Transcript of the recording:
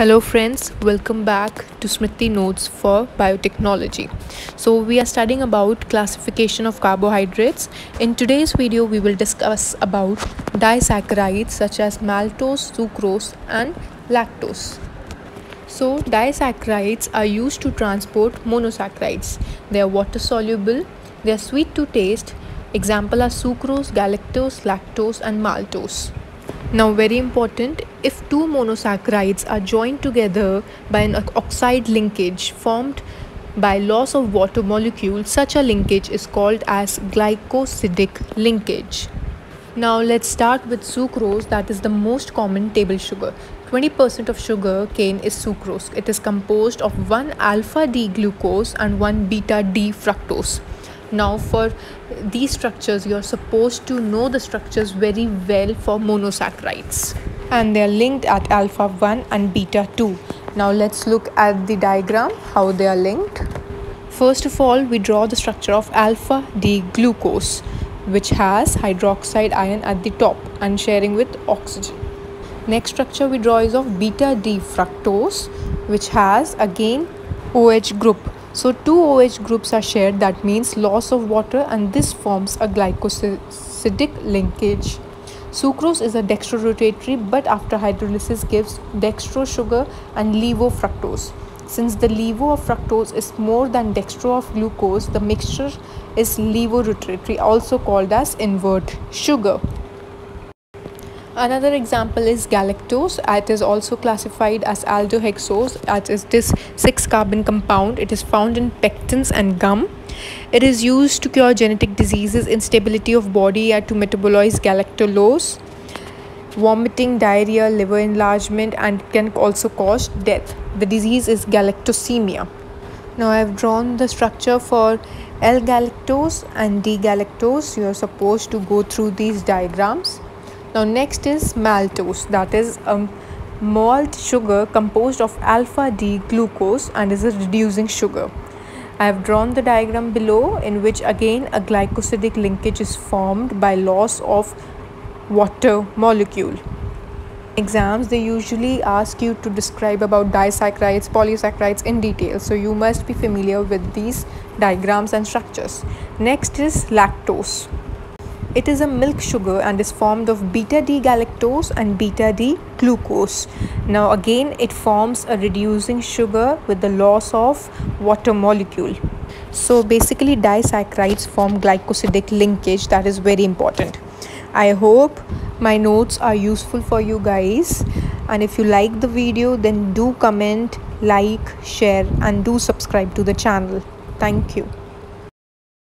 Hello friends, welcome back to Smriti Notes for Biotechnology. So we are studying about classification of carbohydrates. In today's video we will discuss about disaccharides such as maltose, sucrose and lactose. So disaccharides are used to transport monosaccharides. They are water soluble, they are sweet to taste. Example are sucrose, galactose, lactose and maltose. Now very important, if two monosaccharides are joined together by an oxide linkage formed by loss of water molecule, such a linkage is called as glycosidic linkage. Now let's start with sucrose, that is the most common table sugar. 20% of sugar cane is sucrose. It is composed of 1 alpha D glucose and 1 beta D fructose. Now for these structures, you're supposed to know the structures very well for monosaccharides, and they are linked at alpha 1 and beta 2. Now let's look at the diagram how they are linked. First of all, we draw the structure of alpha D glucose, which has hydroxide ion at the top and sharing with oxygen. Next structure we draw is of beta D fructose, which has again OH group. So two OH groups are shared, that means loss of water, and this forms a glycosidic linkage. Sucrose is a dextrorotatory, but after hydrolysis gives dextro sugar and levo fructose. Since the levo of fructose is more than dextro of glucose, the mixture is levorotatory, also called as invert sugar. Another example is galactose. It is also classified as aldohexose. It is this 6-carbon compound. It is found in pectins and gum. It is used to cure genetic diseases, instability of body, and to metabolize galactose, vomiting, diarrhea, liver enlargement, and can also cause death. The disease is galactosemia. Now I have drawn the structure for l galactose and d galactose. You are supposed to go through these diagrams. Now next is maltose, that is a malt sugar composed of alpha D glucose and is a reducing sugar. I have drawn the diagram below, in which again a glycosidic linkage is formed by loss of water molecule. Exams, they usually ask you to describe about disaccharides, polysaccharides in detail, so you must be familiar with these diagrams and structures. Next is lactose. It is a milk sugar and is formed of beta-D-galactose and beta-D-glucose. Now again it forms a reducing sugar with the loss of water molecule. So basically disaccharides form glycosidic linkage, that is very important. I hope my notes are useful for you guys, and if you like the video then do comment, like, share and do subscribe to the channel. Thank you.